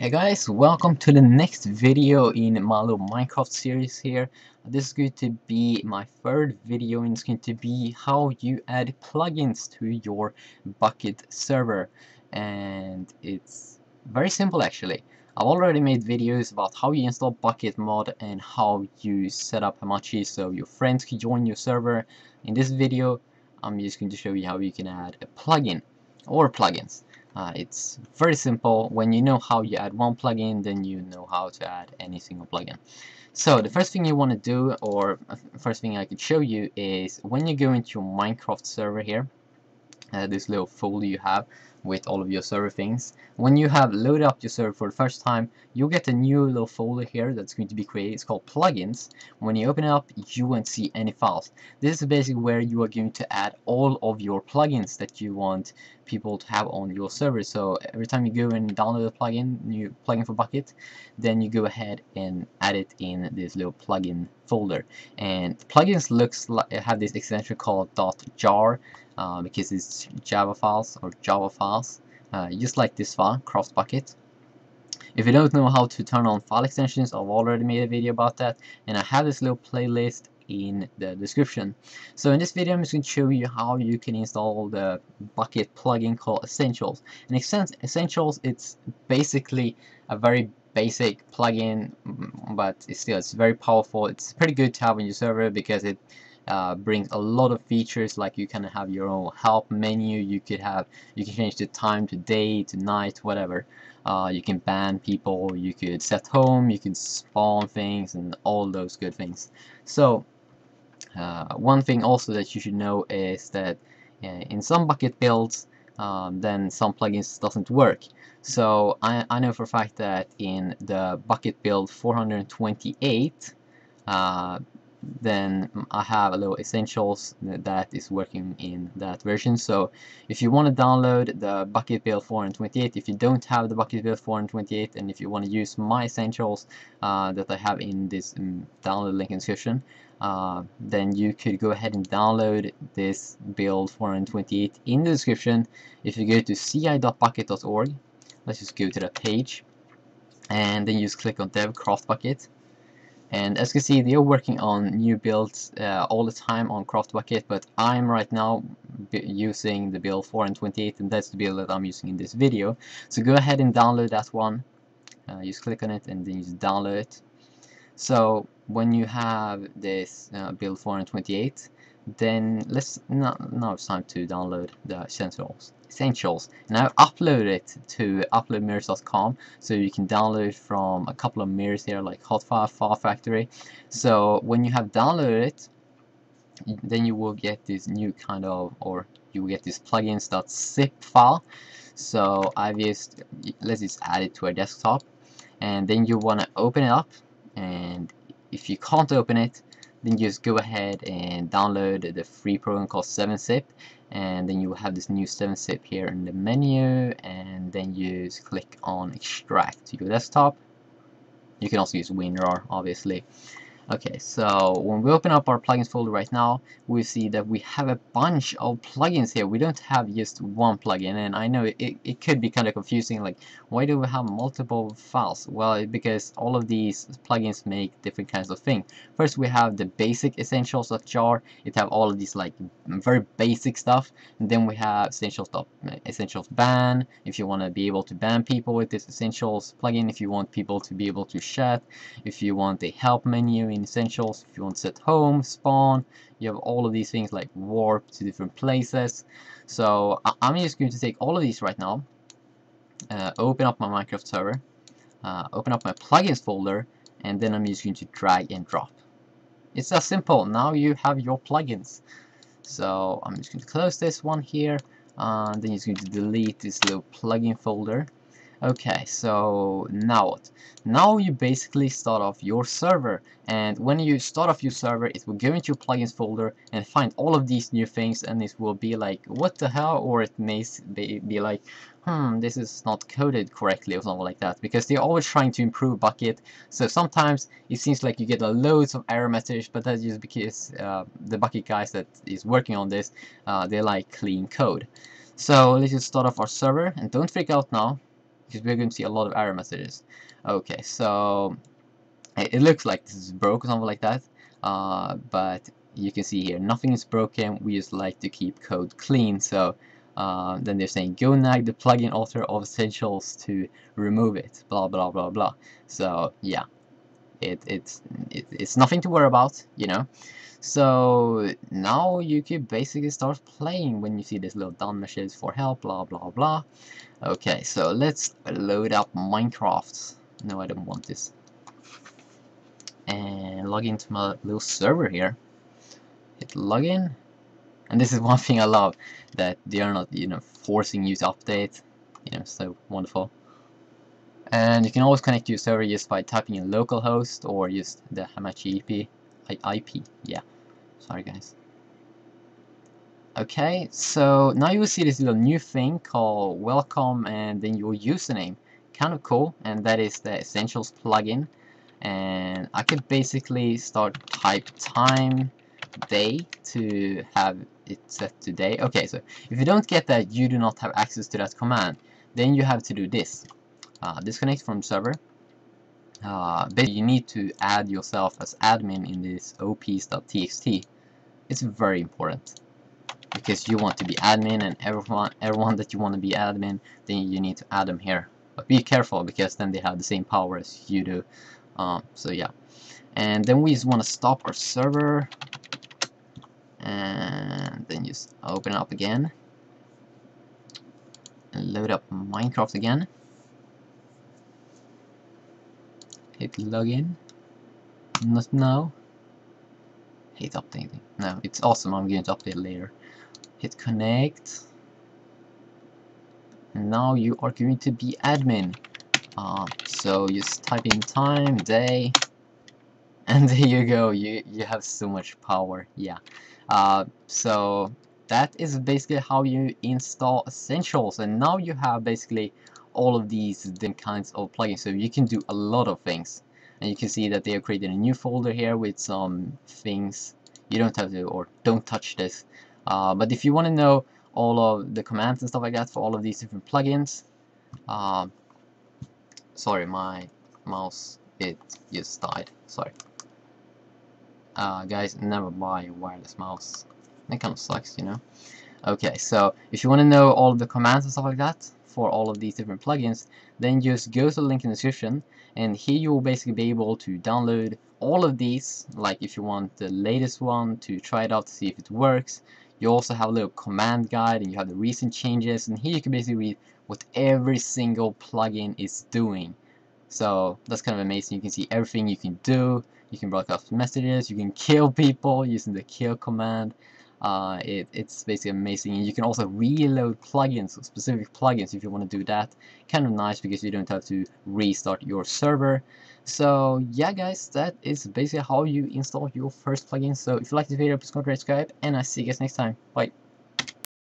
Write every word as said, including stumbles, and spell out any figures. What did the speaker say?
Hey guys, welcome to the next video in my little Minecraft series here. This is going to be my third video and it's going to be how you add plugins to your Bukkit server. And it's very simple actually. I've already made videos about how you install Bukkit mod and how you set up Hamachi so your friends can join your server. In this video, I'm just going to show you how you can add a plugin or plugins. Uh, it's very simple. When you know how you add one plugin, then you know how to add any single plugin. So the first thing you want to do, or first thing I could show you, is when you go into your Minecraft server here, uh, this little folder you have with all of your server things. When you have loaded up your server for the first time, you'll get a new little folder here that's going to be created. It's called plugins. When you open it up, you won't see any files. This is basically where you are going to add all of your plugins that you want people to have on your server. So every time you go and download a plugin, new plugin for Bukkit, then you go ahead and add it in this little plugin folder. And plugins looks like have this extension called .jar uh, because it's Java files or Java files, uh, just like this file, CraftBukkit. If you don't know how to turn on file extensions, I've already made a video about that, and I have this little playlist in the description. So in this video I'm just going to show you how you can install the Bukkit plugin called Essentials. And Essentials, it's basically a very basic plugin, but it's still it's very powerful. It's pretty good to have on your server because it uh, brings a lot of features. Like you can have your own help menu, you could have you can change the time to day to night, whatever. Uh, you can ban people, you could set home, you can spawn things and all those good things. So Uh, one thing also that you should know is that uh, in some Bukkit builds, um, then some plugins doesn't work. So I, I know for a fact that in the Bukkit build four hundred twenty-eight, uh, then I have a little Essentials that is working in that version. So if you want to download the Bukkit build four hundred twenty-eight, if you don't have the Bukkit build four hundred twenty-eight, and if you want to use my Essentials uh, that I have in this um, download link in description, uh, then you could go ahead and download this build four hundred twenty-eight in the description. If you go to c i dot bukkit dot org, let's just go to that page, and then you just click on Dev CraftBukkit. And as you can see, they're working on new builds uh, all the time on CraftBukkit, but I'm right now using the build four hundred twenty-eight, and that's the build that I'm using in this video. So go ahead and download that one. Uh, just click on it and then just download it. So when you have this uh, build four hundred twenty-eight, then let's now now it's time to download the essentials. Essentials, and I've uploaded it to upload mirrors dot com, so you can download from a couple of mirrors here, like Hotfile, File Factory. So when you have downloaded it, then you will get this new kind of, or you will get this plugins.zip file. So I've just let's just add it to our desktop, and then you want to open it up. And if you can't open it, then you just go ahead and download the free program called seven zip, and then you will have this new seven zip here in the menu, and then you just click on extract to your desktop. You can also use WinRAR, obviously. Okay, so when we open up our plugins folder right now, we see that we have a bunch of plugins here. We don't have just one plugin, and I know it, it could be kind of confusing, like why do we have multiple files? Well, because all of these plugins make different kinds of things. First we have the basic essentials.jar. It have all of these like very basic stuff, and then we have essentials. essentials ban, if you want to be able to ban people with this essentials plugin, if you want people to be able to chat, if you want a help menu in essentials, if you want to set home, spawn. You have all of these things like warp to different places. So I'm just going to take all of these right now, uh, open up my Minecraft server, uh, open up my plugins folder, and then I'm just going to drag and drop. It's that simple. Now you have your plugins. So I'm just going to close this one here, uh, and then you're just going to delete this little plugin folder. Okay, so now what? Now you basically start off your server, and when you start off your server, it will go into your plugins folder and find all of these new things, and it will be like, what the hell? Or it may be like, hmm, this is not coded correctly or something like that, because they're always trying to improve Bukkit. So sometimes it seems like you get loads of error messages, but that's just because uh, the Bukkit guys that is working on this, uh, they like clean code. So let's just start off our server, and don't freak out now. because we're going to see a lot of error messages. Okay, so it, it looks like this is broke or something like that, uh, but you can see here nothing is broken. We just like to keep code clean. So uh, then they're saying go nag the plugin author of Essentials to remove it, blah blah blah blah. So yeah, it it's it, it's nothing to worry about, you know. So now you could basically start playing when you see this little down message for help, blah blah blah. Okay, so let's load up Minecraft. No, I don't want this. And log into my little server here. Hit login. And this is one thing I love, that they are not, you know, forcing you to update. You know, so wonderful. And you can always connect to your server just by typing in localhost or just the Hamachi I P. Yeah, sorry guys. Okay, so now you will see this little new thing called welcome and then your username. Kind of cool, and that is the Essentials plugin. And I could basically start type time, day to have it set to day. Okay, so if you don't get that, you do not have access to that command. Then you have to do this. Uh, disconnect from server. Uh, basically you need to add yourself as admin in this ops dot t x t. It's very important because you want to be admin, and everyone everyone that you want to be admin, then you need to add them here. But be careful because then they have the same power as you do. Um, so yeah, and then we just want to stop our server and then just open it up again and load up Minecraft again. Hit login. Not now. Hit updating. No, it's awesome. I'm going to update later. Hit connect. Now you are going to be admin. Uh, so just type in time, day, and there you go. You you have so much power. Yeah. Uh, so that is basically how you install Essentials, and now you have basically all of these different kinds of plugins, so you can do a lot of things. And you can see that they have created a new folder here with some things you don't have to, or don't touch this. Uh, but if you want to know all of the commands and stuff like that for all of these different plugins, uh, sorry, my mouse, it just died. Sorry, uh, guys, never buy a wireless mouse. That kind of sucks, you know. Okay, so if you want to know all of the commands and stuff like that for all of these different plugins, then just go to the link in the description, and here you will basically be able to download all of these. Like if you want the latest one to try it out to see if it works, you also have a little command guide, and you have the recent changes, and here you can basically read what every single plugin is doing. So that's kind of amazing. You can see everything you can do. You can broadcast messages, you can kill people using the kill command. Uh, it, it's basically amazing, and you can also reload plugins, specific plugins, if you want to do that. Kind of nice because you don't have to restart your server. So yeah guys, that is basically how you install your first plugin. So if you like this video, please consider subscribing, and I see you guys next time. Bye.